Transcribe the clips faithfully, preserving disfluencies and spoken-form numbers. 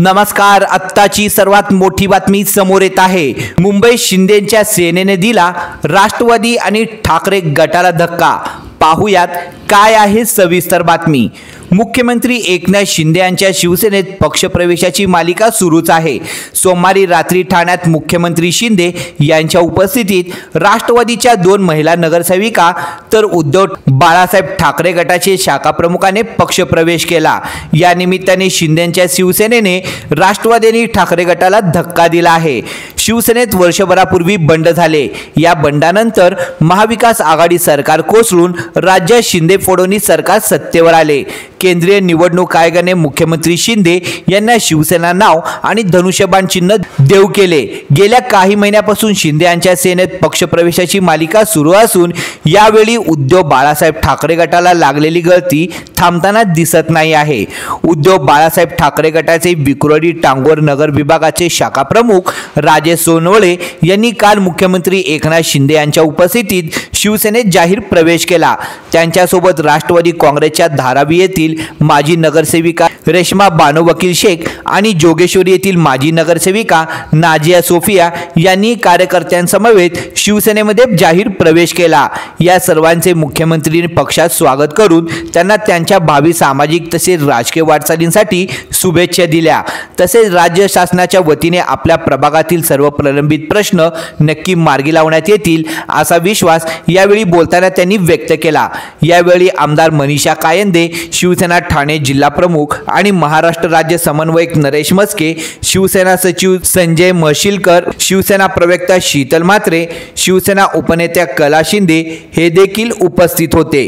नमस्कार, आत्ताची सर्वात मोठी बातमी समोर येत आहे। मुंबई शिंदेंच्या सेनेने दिला राष्ट्रवादी आणि ठाकरे गटाला धक्का। पाहुयात काय आहे सविस्तर बातमी। मुख्यमंत्री एकनाथ शिंदे यांच्या शिवसेनेत पक्षप्रवेशाची मालिका सुरूच आहे। सोमवारी रात्री ठाण्यात मुख्यमंत्री शिंदे यांच्या उपस्थितीत राष्ट्रवादीच्या दोन महिला नगरसेविका तर उद्धव बाळासाहेब ठाकरे गटाचे शाखा प्रमुखाने पक्षप्रवेश केला। या निमित्ताने शिंदेंच्या शिवसेनेने राष्ट्रवादीने ठाकरे गटाला धक्का दिला आहे। शिवसेनेत वर्षभरापूर्वी बंड झाले। या बंडानंतर महाविकास आघाडी सरकार कोसळून राज्यात शिंदे फडणवीस सरकार सत्तेवर आले। केंद्रीय निवडणूक आयोगाने मुख्यमंत्री शिंदे यांना शिवसेना नाव आणि धनुष्यबाण चिन्ह देऊ केले। गेल्या काही महिन्यापासून शिंदे यांच्या सेनेत पक्षप्रवेशाची मालिका सुरू असून यावेळी उद्धव बाळासाहेब ठाकरे गटाला लागलेली गळती थांबताना दिसत नाही आहे। उद्धव बाळासाहेब ठाकरे गटाचे विक्रोळी टांगोर नगर विभागाचे शाखा प्रमुख राजेश सोनवळे यांनी काल मुख्यमंत्री एकनाथ शिंदे यांच्या उपस्थितीत शिवसेनेत जाहीर प्रवेश केला। त्यांच्यासोबत राष्ट्रवादी काँग्रेसच्या धारावी येथील माजी नगरसेविका रेशमा भानू वकील शेख आणि जोगेश्वरी येथील माजी नगरसेविका नाजिया सोफिया यांनी कार्यकर्त्यांसमवेत शिवसेनेमध्ये जाहीर प्रवेश केला। या सर्वांचे मुख्यमंत्रीने पक्षात स्वागत करून त्यांना त्यांच्या भावी सामाजिक तसेच राजकीय वाटचालींसाठी शुभेच्छा दिल्या। तसेच राज्य शासनाच्या वतीने आपल्या प्रभागातील सर्व प्रलंबित प्रश्न नक्की मार्गी लावण्यात येतील असा विश्वास यावेळी बोलताना त्यांनी व्यक्त केला। यावेळी आमदार मनीषा कायंदे, शिवसेना ठाणे जिल्हा प्रमुख आणि महाराष्ट्र राज्य समन्वयक नरेश मस्के, शिवसेना सचिव संजय मशीलकर, शिवसेना प्रवक्ता शीतल मात्रे, शिवसेना उपनेत्या कला शिंदे हे देखील उपस्थित होते।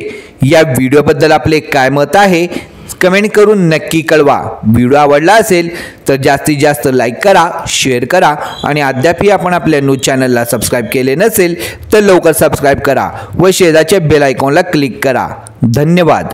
या व्हिडिओबद्दल आपले काय मत आहे कमेंट करून नक्की कळवा। व्हिडिओ आवडला असेल तर जास्तीत जास्त लाईक करा, शेअर करा आणि अद्यापही आपण आपल्या न्यूज चॅनलला सबस्क्राईब केले नसेल तर लवकर सबस्क्राईब करा व शेजारच्या बेल आयकॉनला क्लिक करा। धन्यवाद।